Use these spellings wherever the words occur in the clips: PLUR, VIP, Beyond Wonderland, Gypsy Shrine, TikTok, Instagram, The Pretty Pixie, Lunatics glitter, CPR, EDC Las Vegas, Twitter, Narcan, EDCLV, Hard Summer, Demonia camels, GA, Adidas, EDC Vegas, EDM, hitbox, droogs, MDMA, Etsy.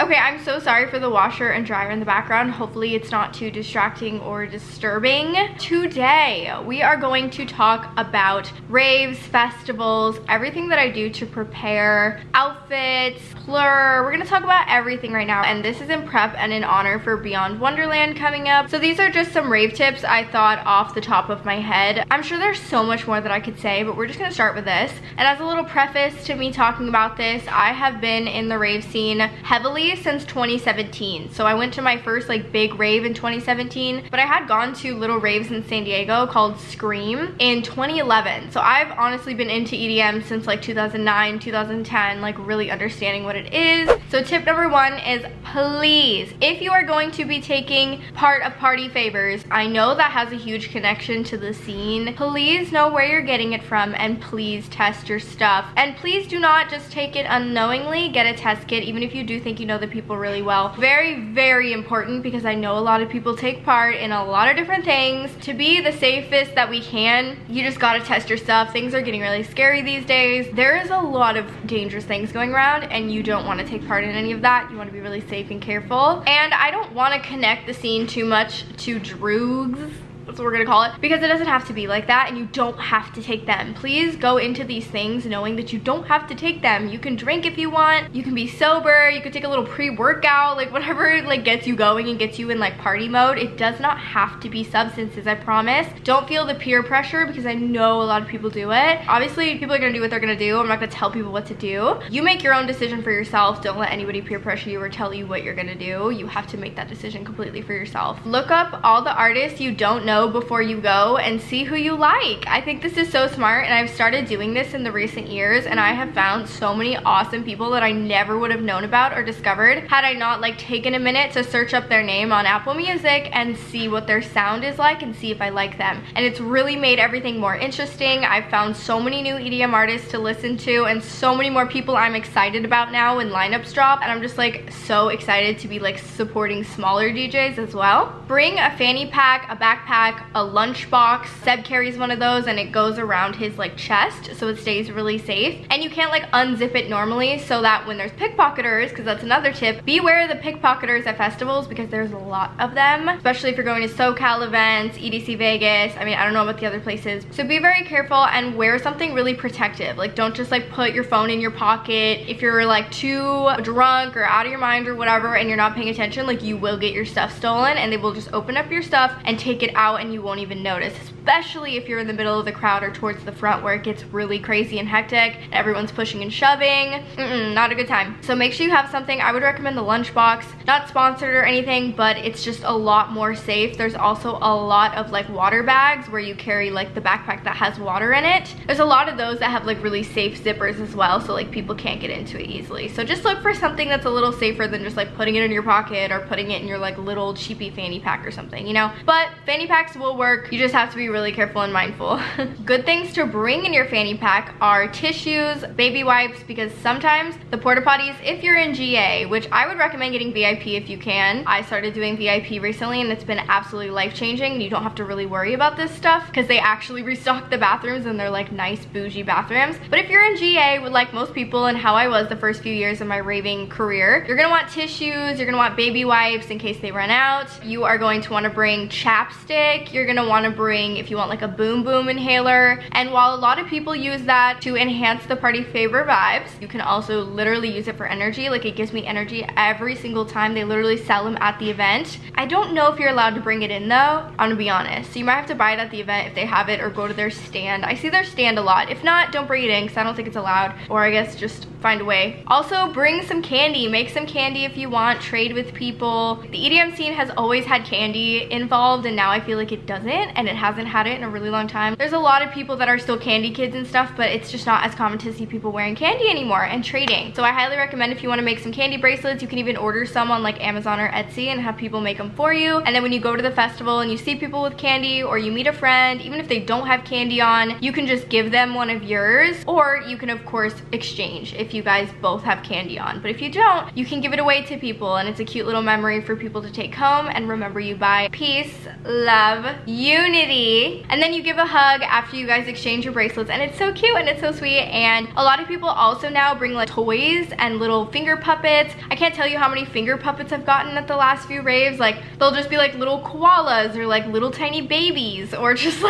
Okay, I'm so sorry for the washer and dryer in the background. Hopefully it's not too distracting or disturbing. Today, we are going to talk about raves, festivals, everything that I do to prepare, outfits, PLUR. We're gonna talk about everything right now, and this is in prep and in honor for Beyond Wonderland coming up. So these are just some rave tips I thought off the top of my head. I'm sure there's so much more that I could say, but we're just gonna start with this. And as a little preface to me talking about this, I have been in the rave scene heavily since 2017. So I went to my first like big rave in 2017, but I had gone to little raves in San Diego called Scream in 2011. So I've honestly been into EDM since like 2009, 2010, like really understanding what it is. So tip number one is, please, if you are going to be taking part of party favors, I know that has a huge connection to the scene, please know where you're getting it from and please test your stuff. And please do not just take it unknowingly. Get a test kit, even if you do think you know the people really well. Very, very important, because I know a lot of people take part in a lot of different things. To be the safest that we can, you just gotta test your stuff. Things are getting really scary these days. There is a lot of dangerous things going around and you don't wanna take part in any of that. You wanna be really safe and careful. And I don't wanna connect the scene too much to droogs. That's what we're gonna call it, because it doesn't have to be like that and you don't have to take them. Please go into these things knowing that you don't have to take them. You can drink if you want, you can be sober, you can take a little pre-workout, like whatever like gets you going and gets you in like party mode. It does not have to be substances, I promise. Don't feel the peer pressure, because I know a lot of people do it. Obviously people are gonna do what they're gonna do. I'm not gonna tell people what to do. You make your own decision for yourself. Don't let anybody peer pressure you or tell you what you're gonna do. You have to make that decision completely for yourself. Look up all the artists you don't know before you go and see who you like. I think this is so smart, and I've started doing this in the recent years, and I have found so many awesome people that I never would have known about or discovered had I not like taken a minute to search up their name on Apple Music and see what their sound is like and see if I like them. And it's really made everything more interesting. I've found so many new EDM artists to listen to and so many more people I'm excited about now when lineups drop, and I'm just like so excited to be like supporting smaller DJs as well. Bring a fanny pack, a backpack, a lunchbox. Seb carries one of those and it goes around his like chest, so it stays really safe. And you can't like unzip it normally, so that when there's pickpocketers, because that's another tip, beware of the pickpocketers at festivals, because there's a lot of them, especially if you're going to SoCal events, EDC Vegas. I mean, I don't know about the other places. So be very careful and wear something really protective. Like don't just like put your phone in your pocket. If you're like too drunk or out of your mind or whatever and you're not paying attention, like you will get your stuff stolen and they will just open up your stuff and take it out and you won't even notice, especially if you're in the middle of the crowd or towards the front where it gets really crazy and hectic and everyone's pushing and shoving. Not a good time. So make sure you have something. I would recommend the lunchbox. Not sponsored or anything, but it's just a lot more safe. There's also a lot of like water bags where you carry like the backpack that has water in it. There's a lot of those that have like really safe zippers as well, so like people can't get into it easily. So just look for something that's a little safer than just like putting it in your pocket or putting it in your like little cheapy fanny pack or something, you know? But fanny packs will work. You just have to be really careful and mindful. Good things to bring in your fanny pack are tissues, baby wipes, because sometimes the porta potties, if you're in GA, which I would recommend getting VIP if you can. I started doing VIP recently and it's been absolutely life-changing. You don't have to really worry about this stuff because they actually restock the bathrooms and they're like nice bougie bathrooms. But if you're in GA, with like most people and how I was the first few years of my raving career, you're gonna want tissues, you're gonna want baby wipes in case they run out. You are going to want to bring chapstick. You're gonna wanna bring, if you want like a boom boom inhaler, and while a lot of people use that to enhance the party favor vibes, you can also literally use it for energy. Like it gives me energy every single time. They literally sell them at the event. I don't know if you're allowed to bring it in though, I'm gonna be honest. So you might have to buy it at the event if they have it, or go to their stand. I see their stand a lot. If not, don't bring it in because I don't think it's allowed, or I guess just find a way. Also bring some candy. Make some candy if you want. Trade with people. The EDM scene has always had candy involved, and now I feel like it doesn't, and it hasn't had it in a really long time. There's a lot of people that are still candy kids and stuff, but it's just not as common to see people wearing candy anymore and trading. So I highly recommend, if you want to make some candy bracelets, you can even order some on like Amazon or Etsy and have people make them for you. And then when you go to the festival and you see people with candy, or you meet a friend, even if they don't have candy on, you can just give them one of yours, or you can of course exchange. If if you guys both have candy on. But if you don't, you can give it away to people, and it's a cute little memory for people to take home and remember you by. Peace, love, unity. And then you give a hug after you guys exchange your bracelets, and it's so cute and it's so sweet. And a lot of people also now bring like toys and little finger puppets. I can't tell you how many finger puppets I've gotten at the last few raves. Like, they'll just be like little koalas or like little tiny babies or just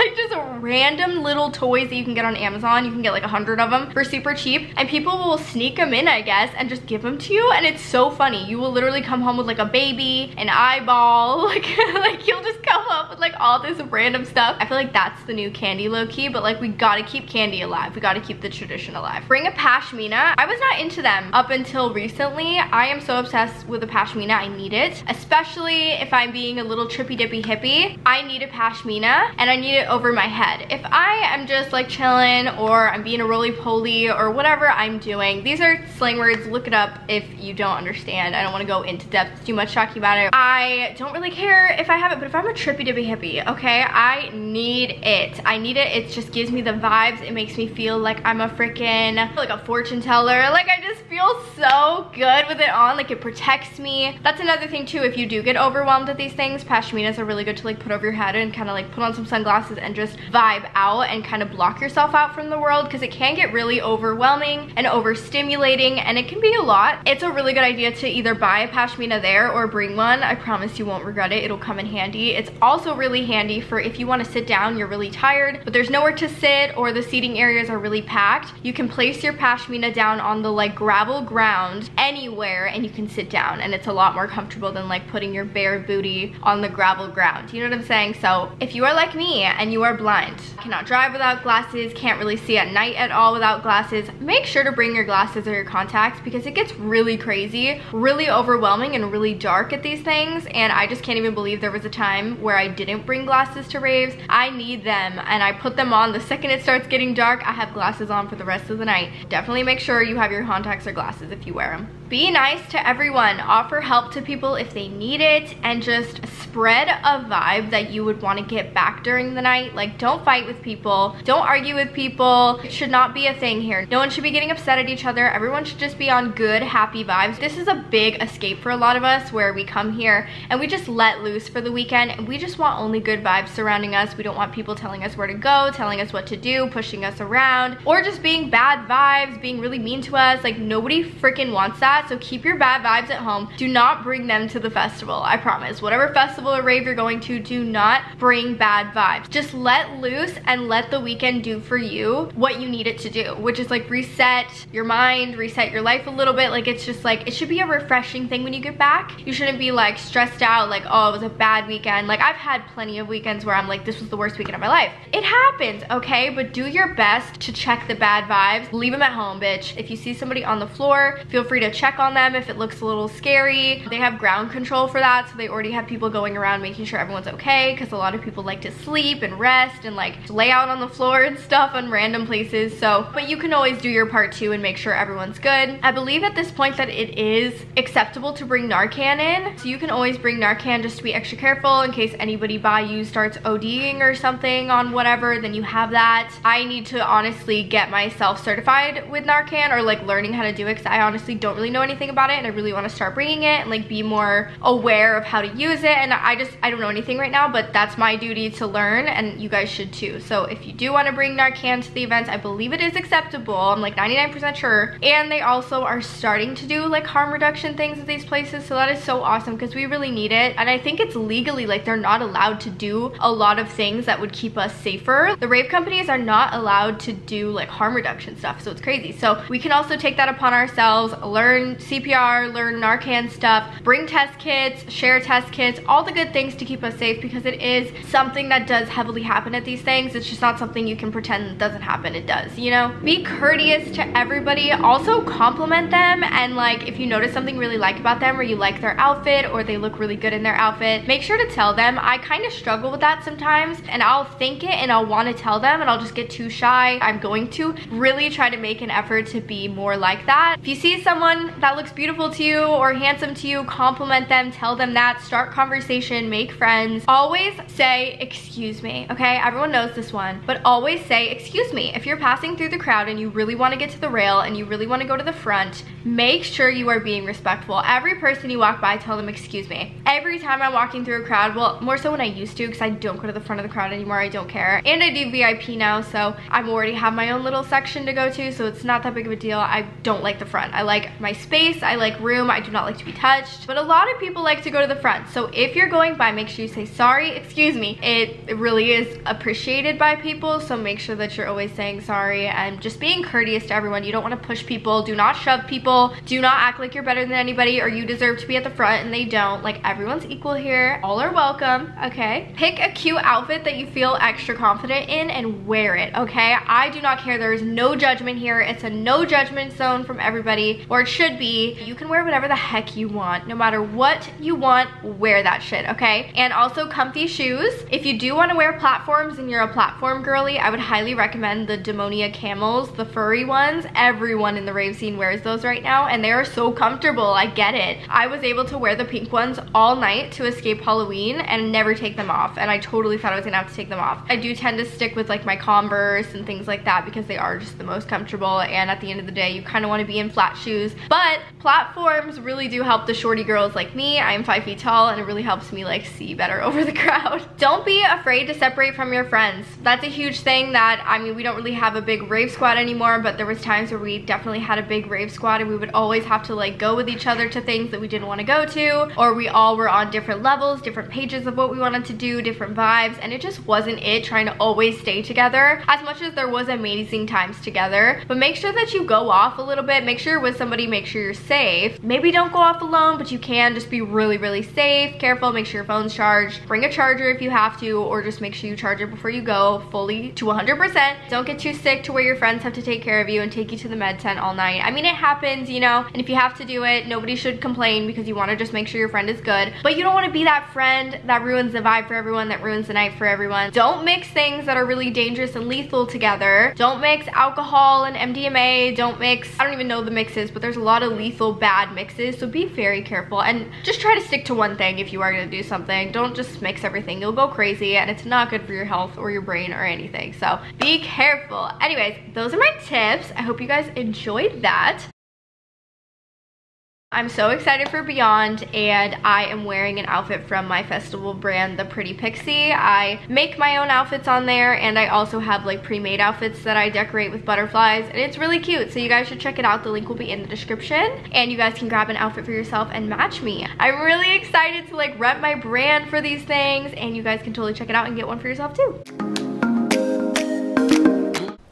random little toys that you can get on Amazon. You can get like 100 of them for super cheap, and people will sneak them in, I guess, and just give them to you, and it's so funny. You will literally come home with like a baby, an eyeball, like you'll just come up with like all this random stuff. I feel like that's the new candy low-key, but like we gotta keep candy alive. We gotta keep the tradition alive. Bring a pashmina. I was not into them up until recently. I am so obsessed with a pashmina. I need it, especially if I'm being a little trippy dippy hippie. I need a pashmina, and I need it over my head. If I am just like chilling, or I'm being a roly-poly, or whatever I'm doing. These are slang words. Look it up if you don't understand. I don't want to go into depth too much talking about it. I don't really care if I have it, but if I'm a trippy dippy hippie, okay, I need it. I need it. It just gives me the vibes. It makes me feel like I'm a freaking, like a fortune teller. Like, I just feel so good with it on. Like, it protects me. That's another thing too. If you do get overwhelmed at these things, pashminas are really good to like put over your head and kind of like put on some sunglasses and just vibe out and kind of block yourself out from the world, because it can get really overwhelming and overstimulating, and it can be a lot. It's a really good idea to either buy a pashmina there or bring one. I promise you won't regret it. It'll come in handy. It's also really handy for if you want to sit down, you're really tired, but there's nowhere to sit, or the seating areas are really packed. You can place your pashmina down on the like gravel ground anywhere, and you can sit down, and it's a lot more comfortable than like putting your bare booty on the gravel ground. You know what I'm saying? So if you are like me and you are blind, cannot drive without glasses, can't really see at night at all without glasses, make sure to bring your glasses or your contacts, because it gets really crazy, really overwhelming, and really dark at these things. And I just can't even believe there was a time where I didn't bring glasses to raves. I need them, and I put them on the second it starts getting dark. I have glasses on for the rest of the night. Definitely make sure you have your contacts or glasses if you wear them. Be nice to everyone. Offer help to people if they need it, and just spread a vibe that you would want to get back during the night. Like, don't fight with people. Don't argue with people. It should not be a thing here. No one should be getting upset at each other. Everyone should just be on good, happy vibes. This is a big escape for a lot of us, where we come here and we just let loose for the weekend, and we just want only good vibes surrounding us. We don't want people telling us where to go, telling us what to do, pushing us around, or just being bad vibes, being really mean to us. Like, nobody freaking wants that. So keep your bad vibes at home. Do not bring them to the festival. I promise. Whatever festival or rave you're going to, do not bring bad vibes. Just let loose and let the weekend do for you what you need it to do, which is like reset your mind, reset your life a little bit. Like, it's just like, it should be a refreshing thing when you get back. You shouldn't be like stressed out, like, oh, it was a bad weekend. Like, I've had plenty of weekends where I'm like, this was the worst weekend of my life. It happens, okay? But do your best to check the bad vibes. Leave them at home, bitch. If you see somebody on the floor, feel free to check on them if it looks a little scary. They have ground control for that, so they already have people going around making sure everyone's okay, because a lot of people like to sleep and rest and like lay out on the floor and stuff on random places. So, but you can always do your part too and make sure everyone's good. I believe at this point that it is acceptable to bring Narcan in, so you can always bring Narcan, just to be extra careful in case anybody by you starts ODing or something on whatever, then you have that. I need to honestly get myself certified with Narcan, or like learning how to do it, because I honestly don't really know anything about it, and I really want to start bringing it and like be more aware of how to use it. And I don't know anything right now, but that's my duty to learn, and you guys should too. So if you do want to bring Narcan to the events, I believe it is acceptable. I'm like 99% sure. And they also are starting to do like harm reduction things at these places, so that is so awesome, because we really need it. And I think it's legally, like, they're not allowed to do a lot of things that would keep us safer. The rave companies are not allowed to do like harm reduction stuff, so it's crazy. So we can also take that upon ourselves, learn CPR, learn Narcan stuff, bring test kits, share test kits, all the good things to keep us safe, because it is something that does heavily happen at these things. It's just not something you can pretend doesn't happen. It does, you know? Be courteous to everybody. Also compliment them, and like if you notice something you really like about them, or you like their outfit, or they look really good in their outfit, make sure to tell them. I kind of struggle with that sometimes, and I'll think it and I'll want to tell them, and I'll just get too shy. I'm going to really try to make an effort to be more like that. If you see someone that looks beautiful to you or handsome to you, compliment them, tell them that, start conversation, make friends. Always say, excuse me, okay? Everyone knows this one, but always say, excuse me. If you're passing through the crowd and you really wanna get to the rail and you really wanna go to the front, make sure you are being respectful. Every person you walk by, tell them, excuse me. Every time I'm walking through a crowd, well, more so when I used to, because I don't go to the front of the crowd anymore, I don't care. And I do VIP now, so I already have my own little section to go to, so it's not that big of a deal. I don't like the front. I like my space, I like room, I do not like to be touched. But a lot of people like to go to the front, so if you're going by, make sure you say, sorry, excuse me. It really is appreciated by people, so make sure that you're always saying sorry and just being courteous to everyone. You don't want to push people, do not shove people, do not act like you're better than anybody or you deserve to be at the front and they don't. Like, everyone's equal here, all are welcome, okay? Pick a cute outfit that you feel extra confident in and wear it, okay? I do not care, there is no judgment here. It's a no judgment zone from everybody, or it should be. You can wear whatever the heck you want. No matter what you want, wear that shit, okay? And also comfy shoes. If you do want to wear platforms and you're a platform girly, I would highly recommend the Demonia camels, the furry ones. Everyone in the rave scene wears those right now and they are so comfortable, I get it. I was able to wear the pink ones all night to escape Halloween and never take them off, and I totally thought I was gonna have to take them off. I do tend to stick with like my Converse and things like that because they are just the most comfortable, and at the end of the day you kind of want to be in flat shoes, but platforms really do help the shorty girls like me. I am 5 feet tall and it really helps me like see better over the crowd. Don't be afraid to separate from your friends. That's a huge thing that, I mean, we don't really have a big rave squad anymore, but there was times where we definitely had a big rave squad and we would always have to like go with each other to things that we didn't want to go to, or we all were on different levels, different pages of what we wanted to do, different vibes, and it just wasn't it trying to always stay together as much as there was amazing times together. But make sure that you go off a little bit, make sure you're with somebody, make sure you're safe. Maybe don't go off alone, but you can just be really safe, careful, make sure your phone's charged, bring a charger if you have to, or just make sure you charge it before you go fully to 100%. Don't get too sick to where your friends have to take care of you and take you to the med tent all night. I mean, it happens, you know, and if you have to do it, nobody should complain because you want to just make sure your friend is good, but you don't want to be that friend that ruins the vibe for everyone, that ruins the night for everyone. Don't mix things that are really dangerous and lethal together. Don't mix alcohol and MDMA. Don't mix, I don't even know the mixes, but there's a lot of lethal bad mixes, so be very careful and just try to stick to one thing if you are going to do something. Don't just mix everything, you'll go crazy and it's not good for your health or your brain or anything, so be careful. Anyways, those are my tips. I hope you guys enjoyed that. I'm so excited for Beyond, and I am wearing an outfit from my festival brand, The Pretty Pixie. I make my own outfits on there, and I also have like pre-made outfits that I decorate with butterflies, and it's really cute, so you guys should check it out. The link will be in the description, and you guys can grab an outfit for yourself and match me. I'm really excited to like rep my brand for these things, and you guys can totally check it out and get one for yourself too.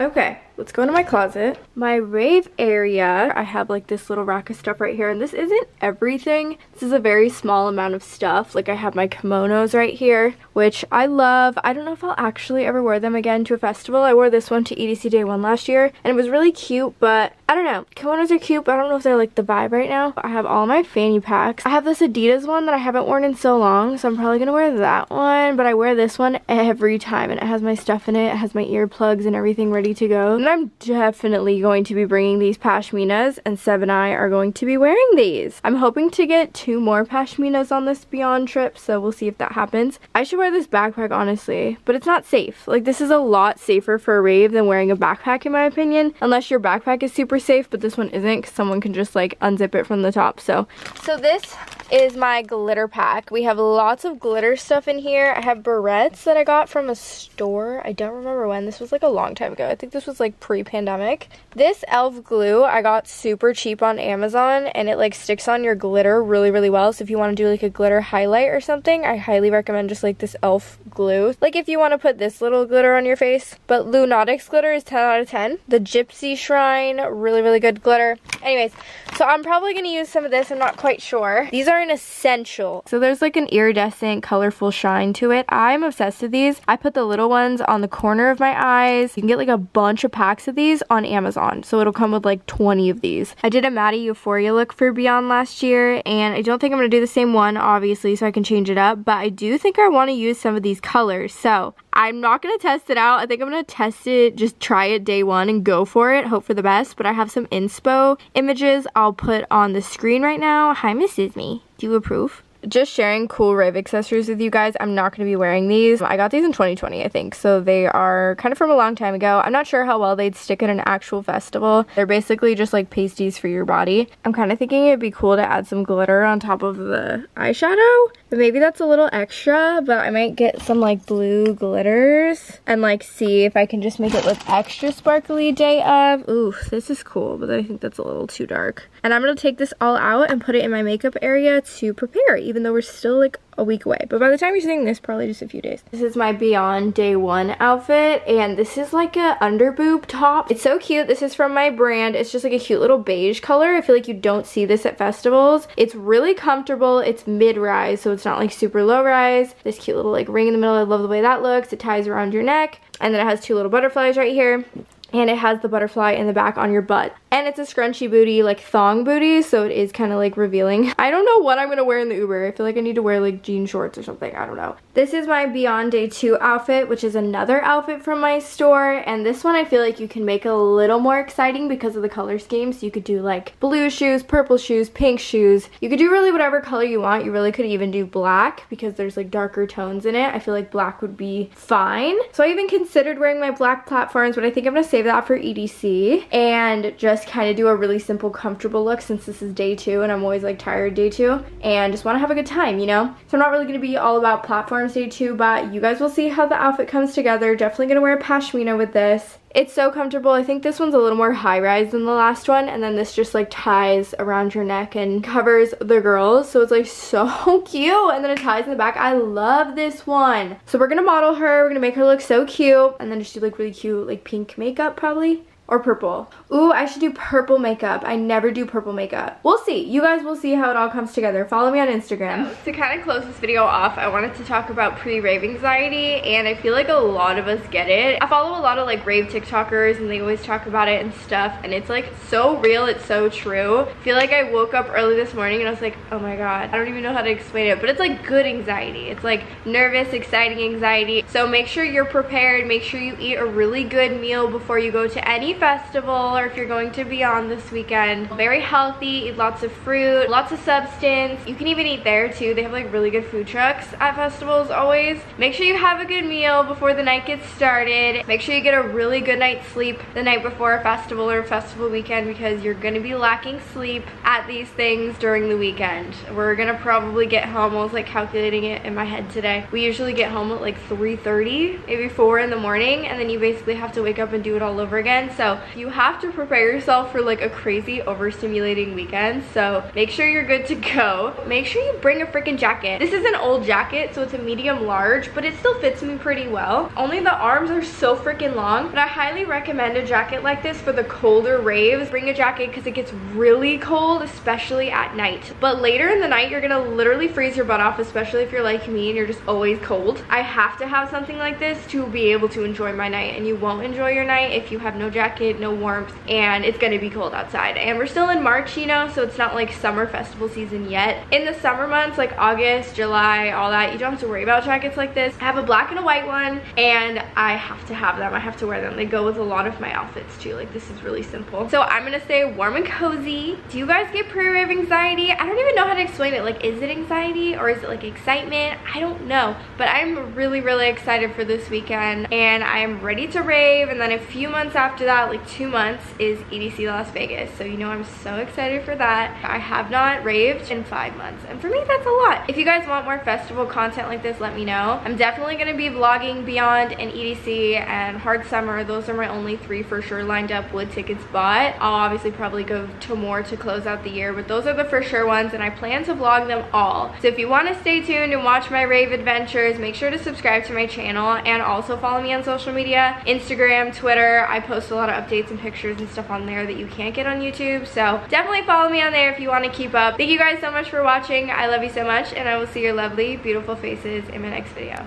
Okay. Let's go into my closet. My rave area, I have like this little rack of stuff right here, and this isn't everything. This is a very small amount of stuff. Like I have my kimonos right here, which I love. I don't know if I'll actually ever wear them again to a festival. I wore this one to EDC Day 1 last year, and it was really cute, but I don't know. Kimonos are cute, but I don't know if they're like the vibe right now. I have all my fanny packs. I have this Adidas one that I haven't worn in so long, so I'm probably gonna wear that one, but I wear this one every time, and it has my stuff in it. It has my earplugs and everything ready to go. And I'm definitely going to be bringing these pashminas, and Seb and I are going to be wearing these. I'm hoping to get 2 more pashminas on this Beyond trip, so we'll see if that happens. I should wear this backpack, honestly, but it's not safe. Like, this is a lot safer for a rave than wearing a backpack, in my opinion, unless your backpack is super safe, but this one isn't because someone can just like unzip it from the top. So this is my glitter pack. We have lots of glitter stuff in here. I have barrettes that I got from a store. I don't remember when. This was like a long time ago. I think this was like pre-pandemic. This elf glue I got super cheap on Amazon, and it like sticks on your glitter really well, so if you want to do like a glitter highlight or something, I highly recommend just like this elf glue, like if you want to put this little glitter on your face. But Lunatics glitter is 10 out of 10. The Gypsy Shrine, really good glitter. Anyways, so I'm probably gonna use some of this, I'm not quite sure. These are an essential, so there's like an iridescent colorful shine to it. I'm obsessed with these. I put the little ones on the corner of my eyes. You can get like a bunch of packs of these on Amazon, so it'll come with like 20 of these. I did a Maddie Euphoria look for Beyond last year, and I don't think I'm gonna do the same one, obviously, so I can change it up, but I do think I want to use some of these colors. So I'm not going to test it out. I think I'm going to test it, just try it day one and go for it. Hope for the best. But I have some inspo images I'll put on the screen right now. Hi, Miss Disney. Do you approve? Just sharing cool rave accessories with you guys. I'm not going to be wearing these. I got these in 2020, I think. So they are kind of from a long time ago. I'm not sure how well they'd stick at an actual festival. They're basically just like pasties for your body. I'm kind of thinking it'd be cool to add some glitter on top of the eyeshadow. But maybe that's a little extra, but I might get some like blue glitters and like see if I can just make it look extra sparkly day of. Ooh, this is cool, but I think that's a little too dark. And I'm going to take this all out and put it in my makeup area to prepare, even though we're still like a week away. But by the time you're seeing this, probably just a few days. This is my Beyond Day One outfit, and this is like a under boob top. It's so cute. This is from my brand. It's just like a cute little beige color. I feel like you don't see this at festivals. It's really comfortable. It's mid-rise, so it's not like super low-rise. This cute little like ring in the middle. I love the way that looks. It ties around your neck, and then it has two little butterflies right here. And it has the butterfly in the back on your butt. And it's a scrunchy booty, like thong booty, so it is kind of like revealing. I don't know what I'm gonna wear in the Uber. I feel like I need to wear like jean shorts or something, I don't know. This is my Beyond Day 2 outfit, which is another outfit from my store. And this one I feel like you can make a little more exciting because of the color scheme. So you could do like blue shoes, purple shoes, pink shoes. You could do really whatever color you want. You really could even do black because there's like darker tones in it. I feel like black would be fine. So I even considered wearing my black platforms, but I think I'm gonna save that for EDC and just kind of do a really simple, comfortable look since this is day 2 and I'm always like tired day 2 and just want to have a good time, you know? So I'm not really going to be all about platforms day 2, but you guys will see how the outfit comes together. Definitely going to wear a pashmina with this. It's so comfortable. I think this one's a little more high-rise than the last one, and then this just like ties around your neck and covers the girls, so it's like so cute, and then it ties in the back. I love this one. So we're gonna model her, we're gonna make her look so cute, and then just do like really cute like pink makeup probably. Or purple. Ooh, I should do purple makeup. I never do purple makeup. We'll see. You guys will see how it all comes together. Follow me on Instagram. So, to kind of close this video off, I wanted to talk about pre-rave anxiety, and I feel like a lot of us get it. I follow a lot of like rave TikTokers, and they always talk about it and stuff, and it's like so real, it's so true. I feel like I woke up early this morning and I was like, oh my god, I don't even know how to explain it, but it's like good anxiety. It's like nervous, exciting anxiety. So make sure you're prepared. Make sure you eat a really good meal before you go to any festival, or if you're going to Beyond this weekend. Very healthy, eat lots of fruit, lots of substance. You can even eat there too. They have like really good food trucks at festivals always. Make sure you have a good meal before the night gets started. Make sure you get a really good night's sleep the night before a festival or a festival weekend, because you're gonna be lacking sleep at these things during the weekend. We're gonna probably get home, I was like calculating it in my head today. We usually get home at like 3:30, maybe 4 in the morning, and then you basically have to wake up and do it all over again. So you have to prepare yourself for like a crazy overstimulating weekend. So make sure you're good to go. Make sure you bring a freaking jacket. This is an old jacket, so it's a medium large, but it still fits me pretty well. Only the arms are so freaking long, but I highly recommend a jacket like this for the colder raves. Bring a jacket because it gets really cold, especially at night. But later in the night, you're gonna literally freeze your butt off, especially if you're like me and you're just always cold. I have to have something like this to be able to enjoy my night, and you won't enjoy your night if you have no jacket, no warmth, and it's gonna be cold outside. And we're still in March, you know, so it's not like summer festival season yet. In the summer months, like August, July, all that, you don't have to worry about jackets like this. I have a black and a white one, and I have to have them. I have to wear them. They go with a lot of my outfits too. Like, this is really simple. So I'm gonna stay warm and cozy. Do you guys get pre-rave anxiety? I don't even know how to explain it. Like, is it anxiety or is it like excitement? I don't know, but I'm really, really excited for this weekend, and I'm ready to rave. And then a few months after that, like 2 months, is EDC Las Vegas, so you know I'm so excited for that. I have not raved in 5 months, and for me that's a lot. If you guys want more festival content like this, let me know. I'm definitely going to be vlogging Beyond and EDC and Hard Summer. Those are my only 3 for sure lined up with tickets bought. I'll obviously probably go to more to close out the year, but those are the for sure ones, and I plan to vlog them all. So if you want to stay tuned and watch my rave adventures, make sure to subscribe to my channel, and also follow me on social media, Instagram, Twitter. I post a lot of updates and pictures and stuff on there that you can't get on YouTube, so definitely follow me on there if you want to keep up. Thank you guys so much for watching. I love you so much, and I will see your lovely, beautiful faces in my next video.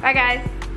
Bye guys.